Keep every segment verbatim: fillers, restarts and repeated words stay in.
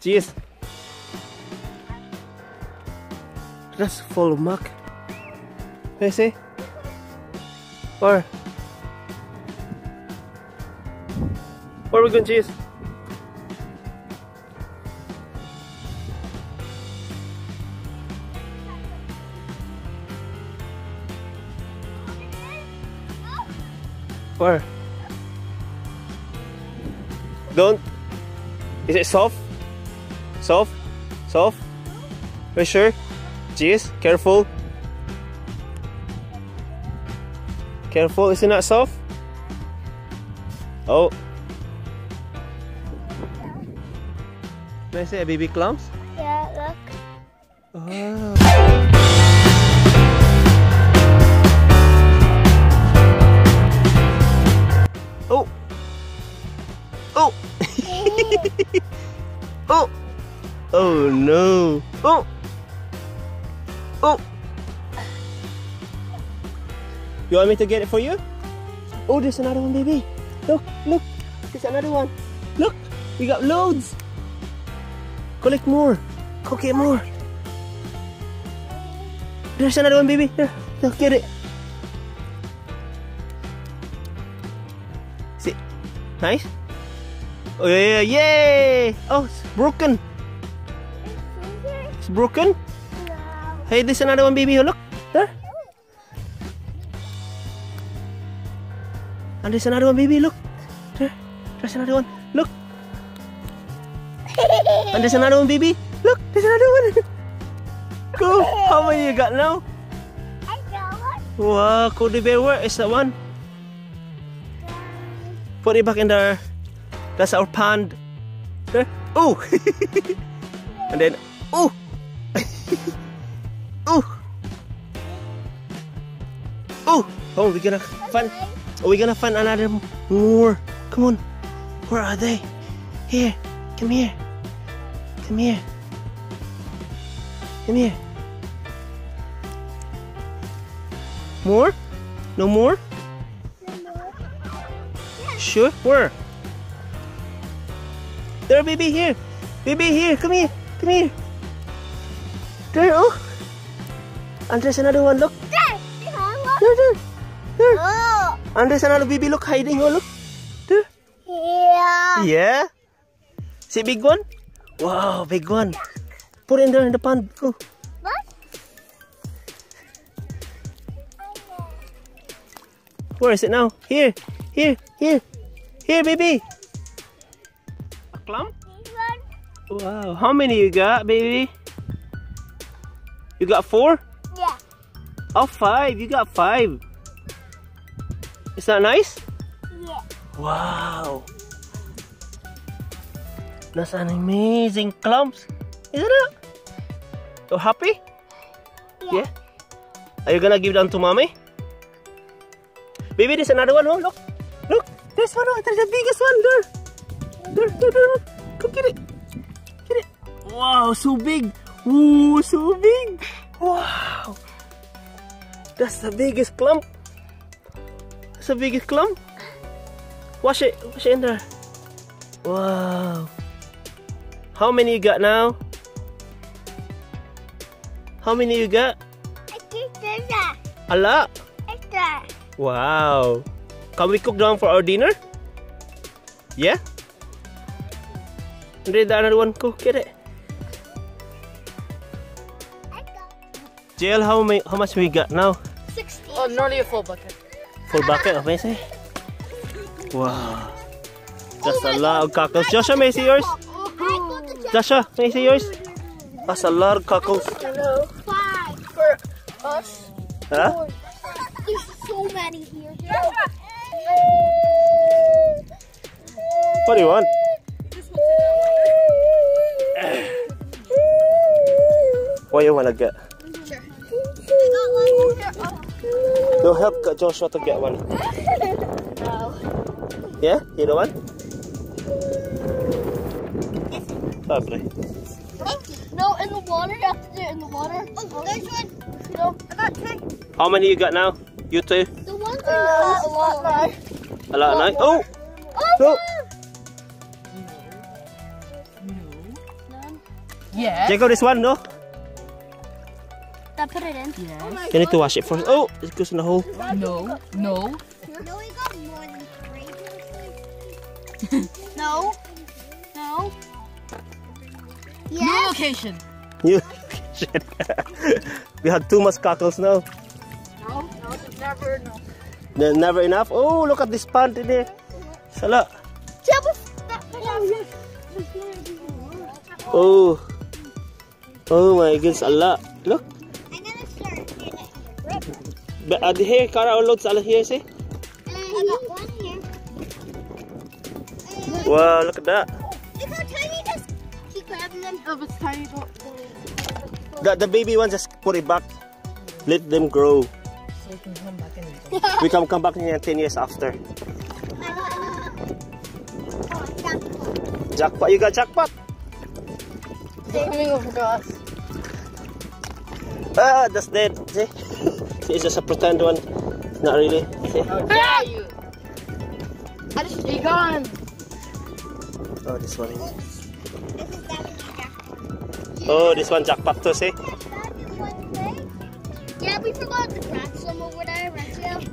Cheers. That's full muck. You see? Where? Where are we going, cheese? Where? Don't. Is it soft? Soft? Soft? Are you sure? Cheese, careful. Careful, is it not soft? Oh. Can I see a baby clumps? Yeah, look. Oh. Oh! Oh! Oh! Oh no! Oh! Oh! You want me to get it for you? Oh, there's another one, baby! Look! Look! There's another one! Look! We got loads! Collect more! Cook it more! There's another one, baby! Here! Look, get it! See, nice. Oh yeah, yay! Oh, it's broken. It's broken. No. Hey, there's another one, baby. Look there. And there's another one, baby. Look there. There's another one. Look. And there's another one, baby. Look, there's another one. Cool. How many you got now? I got one. Wow, Cody Bear, where is that one? Put it back in there. That's our pond. There. Oh! And then, oh! Oh! Oh! Oh, we're gonna find. We're gonna find another more. Come on. Where are they? Here. Come here. Come here. Come here. More? No more? Sure, where? There, baby, here. Baby, here, come here, come here. There, oh. And there's another one, look. There, there, there. There. Oh. And there's another baby, look, hiding, oh, look. There. Yeah. Yeah. See, big one? Wow, big one. Put it in there in the pond, go. What? Where is it now? Here, here, here. Here, baby. A clump? Wow, how many you got, baby? You got four? Yeah. Oh, five. You got five. Is that nice? Yeah. Wow. That's an amazing clumps. Isn't it? You happy? Yeah. Yeah. Are you gonna give them to mommy? Baby, there's another one. Oh, look. Look. There's one, there's the biggest one there. There, there, there. Come get it. Get it. Wow, so big. Ooh, so big. Wow. That's the biggest clump. That's the biggest clump. Wash it. Wash it in there. Wow. How many you got now? How many you got? I think there's that. A lot? It's that. Wow. Can we cook down for our dinner? Yeah? There's the another one, go get it. Jill, how, many, how much we got now? sixteen. Oh, nearly a full bucket. Full bucket of Messi? Wow. That's a lot of cockles. Joshua, may I see yours? Joshua, may I see yours? That's a lot of cockles. Five for us. Huh? There's so many here. What do you want? What do you want to get? Sure. You'll help Joshua to get one. No. Yeah? You don't want? Lovely. No, in the water. You have to do it in the water. Oh, there's one. No, I got two. How many you got now? You two? The ones I uh, a lot now. A lot now? Oh! Oh! No! No. No. Yeah. Check out this one, no? I put it in. Yes. Oh, you need to wash it first. Oh, it goes in the hole. No, no. No, we got more than three. No. No. Yes. New location. New location. We had too much cockles now. No, no, never enough. They're never enough. Oh, look at this pond in there. It's a lot. Oh, oh my goodness, a lot. Look. But uh, here, Cara, loads all here, see? Uh, I got one here. Uh, wow, look at that. Look how tiny this. Keep grabbing them. Oh, it's tiny. The, the baby ones, just put it back. Let them grow. So we can come back in we can come back in ten years after. Jackpot. You got jackpot? Saving of grass. Ah, that's dead. See? It's just a pretend one. It's not really. See? How dare you? I just be gone. Oh, this one. Oh, this one jackpot too, see? Yeah, we forgot to grab some over there, right?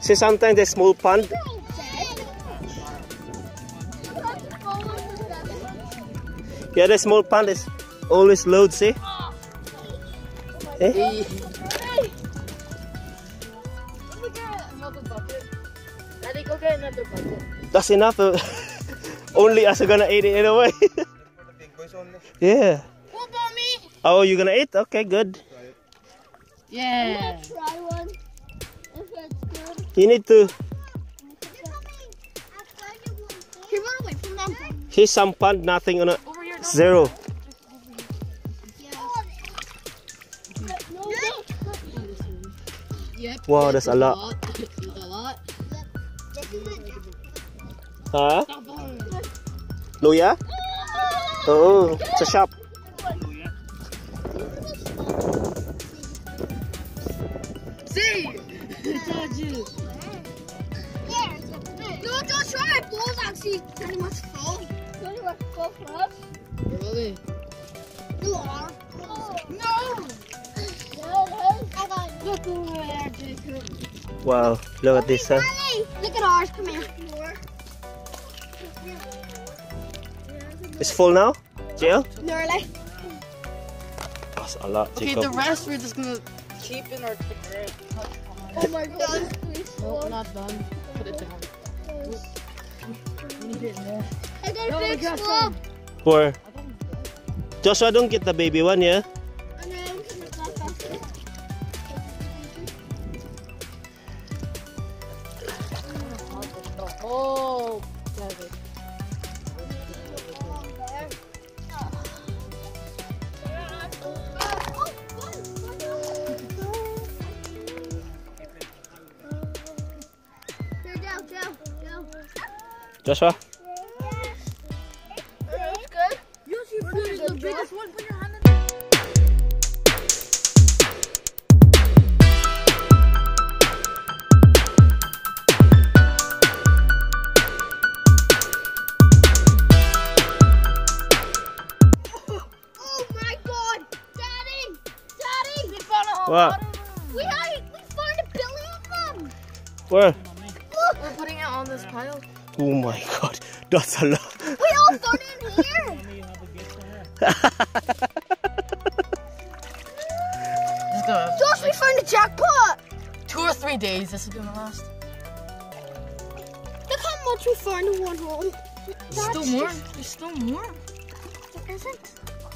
See, sometimes the small pond. Yeah, the small pond is always loads, see? Eh? That's enough. Uh, only us are gonna eat it anyway. Yeah. What about me? Oh, you gonna eat? Okay, good. Yeah. I'm gonna try one. If it's good. You need to. He run away from them. Here's some pond, nothing on it. Zero. Yep. Wow, that's a lot. Huh? Luya? Oh, it's a shop. See? No, don't try it. Balls actually pretty much fall. Pretty much fall for us. Really? You are. No! Wow, look at this, huh? Look at ours, come here. It's full now? Jail? Nearly. That's a lot, Jacob. Okay, the rest we're just gonna keep in our cigarette. Oh my god. No, we're not done. Put it down. We need it more. I got no, a big club. Where? Joshua, don't get the baby one, yeah? Oh, Joshua? What? We, had, we found a billion of them! Where? Look. We're putting it on this pile. Oh my god, that's a lot. We all found it in here! Josh, we found a jackpot! Two or three days, this is gonna last. Look how much we found in one hole. There's still just... more. There's still more. There isn't.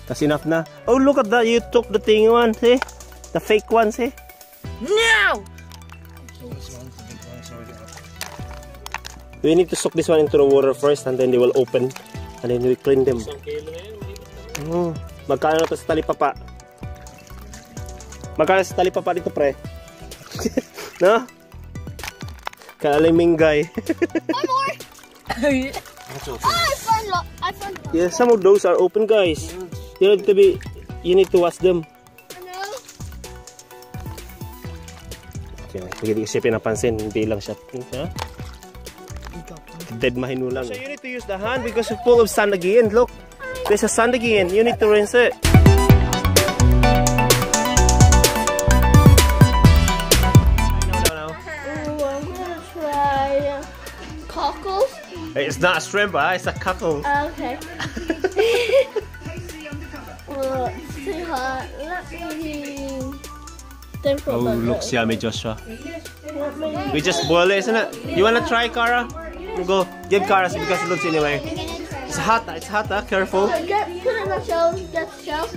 That's enough now. Oh, look at that, you took the thing one, see? The fake ones, eh? No! We need to soak this one into the water first and then they will open and then we clean them. Oh, magkano to sa talipapa? Magkano sa talipapa dito, pre? No? Kaliming guy. One more! Oh, I found lot. I found lot. Yeah, some of those are open, guys. You need to be, you need to wash them. Hindi isipin ang pansin, hindi lang siya. Dead mahinulang. So you need to use the hand because it's full of sand again, look. There's a sand again. You need to rinse it. No, no, no. Ooh, I'm gonna try cockles. It's not a shrimp, eh? It's a cockle. Uh, okay. Well, too hot. Let me. Oh, looks yummy, Joshua. We just boil it, isn't it? You wanna try, Cara? Go give Cara some because it looks anyway. It's hot, it's hot, huh? Careful. Put it on the shelf, get the shelf.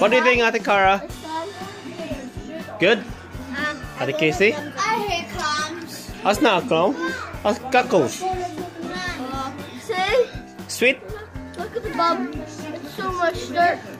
What do you think, Ate Cara? Good? Uh, Ate Casey? I hate clams. That's not a clam. That's cockles. Uh, see? Sweet? Look at the bum. It's so much dirt.